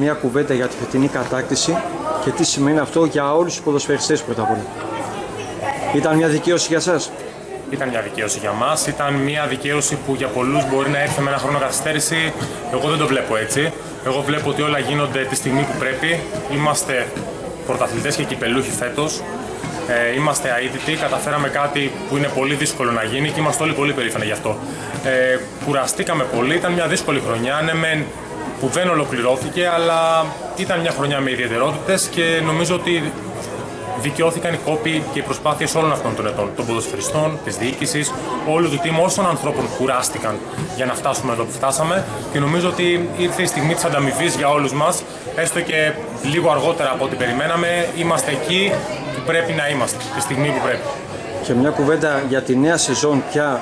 μια κουβέντα για τη φετινή κατάκτηση και τι σημαίνει αυτό για όλους τους ποδοσφαιριστές πρώτα απ' όλα. Ήταν μια δικαίωση για σας? Ήταν μια δικαίωση για μας. Ήταν μια δικαίωση που για πολλούς μπορεί να έρθει με ένα χρόνο καθυστέρηση. Εγώ δεν το βλέπω έτσι. Εγώ βλέπω ότι όλα γίνονται τη στιγμή που πρέπει. Είμαστε πρωταθλητές και κυπελούχοι φέτος. Είμαστε αίτητοι, καταφέραμε κάτι που είναι πολύ δύσκολο να γίνει και είμαστε όλοι πολύ περήφανοι γι' αυτό. Κουραστήκαμε πολύ, ήταν μια δύσκολη χρονιά, ναι μεν που δεν ολοκληρώθηκε, αλλά ήταν μια χρονιά με ιδιαιτερότητες και νομίζω ότι δικαιώθηκαν οι κόποι και οι προσπάθειες όλων αυτών των ετών, των ποδοσφαιριστών, της διοίκησης, όλου του team, όσων ανθρώπων κουράστηκαν για να φτάσουμε εδώ που φτάσαμε. Και νομίζω ότι ήρθε η στιγμή της ανταμοιβής για όλους μας, έστω και λίγο αργότερα από ό,τι περιμέναμε. Είμαστε εκεί που πρέπει να είμαστε, τη στιγμή που πρέπει. Και μια κουβέντα για τη νέα σεζόν πια,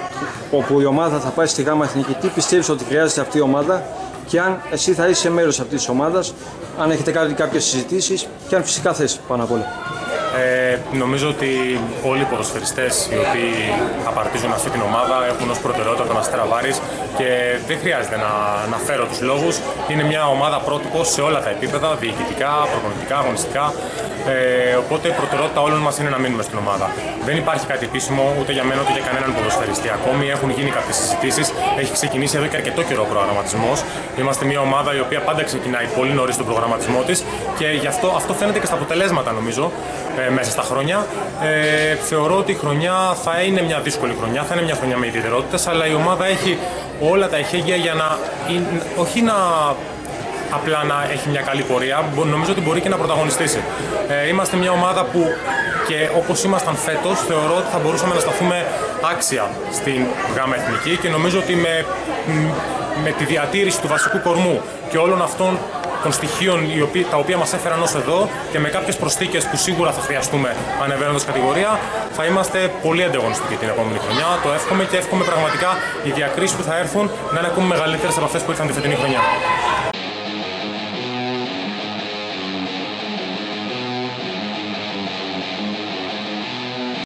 όπου η ομάδα θα πάει στη Γ Εθνική. Τι πιστεύεις ότι χρειάζεται αυτή η ομάδα και αν εσύ θα είσαι μέρος αυτής της ομάδας, αν έχετε κάνει κάποιες συζητήσεις και αν φυσικά θες πάνω απ' όλα? Νομίζω ότι όλοι οι ποδοσφαιριστές οι οποίοι απαρτίζουν αυτή την ομάδα έχουν ως προτεραιότητα τον Αστέρα Βάρης και δεν χρειάζεται να φέρω τους λόγους. Είναι μια ομάδα πρότυπο σε όλα τα επίπεδα, διοικητικά, προπονητικά, αγωνιστικά. Οπότε η προτεραιότητα όλων μας είναι να μείνουμε στην ομάδα. Δεν υπάρχει κάτι επίσημο ούτε για μένα ούτε για κανέναν ποδοσφαιριστή ακόμη. Έχουν γίνει κάποιες συζητήσεις, έχει ξεκινήσει εδώ και αρκετό καιρό ο προγραμματισμός. Είμαστε μια ομάδα η οποία πάντα ξεκινάει πολύ νωρίς τον προγραμματισμό της και γι' αυτό φαίνεται και στα αποτελέσματα νομίζω. Μέσα στα χρόνια. Θεωρώ ότι η χρονιά θα είναι μια δύσκολη χρονιά, θα είναι μια χρονιά με ιδιαιτερότητες, αλλά η ομάδα έχει όλα τα εχέγγυα για να, όχι να απλά να έχει μια καλή πορεία, νομίζω ότι μπορεί και να πρωταγωνιστήσει. Είμαστε μια ομάδα που και όπως ήμασταν φέτος, θεωρώ ότι θα μπορούσαμε να σταθούμε άξια στην Γ Εθνική και νομίζω ότι με τη διατήρηση του βασικού κορμού και όλων αυτών των στοιχείων τα οποία μας έφεραν ως εδώ και με κάποιες προσθήκες που σίγουρα θα χρειαστούμε ανεβαίνοντας κατηγορία, θα είμαστε πολύ ανταγωνιστικοί την επόμενη χρονιά. Το εύχομαι και εύχομαι πραγματικά οι διακρίσεις που θα έρθουν να είναι ακόμη μεγαλύτερες από αυτές που ήρθαν τη φετινή χρονιά.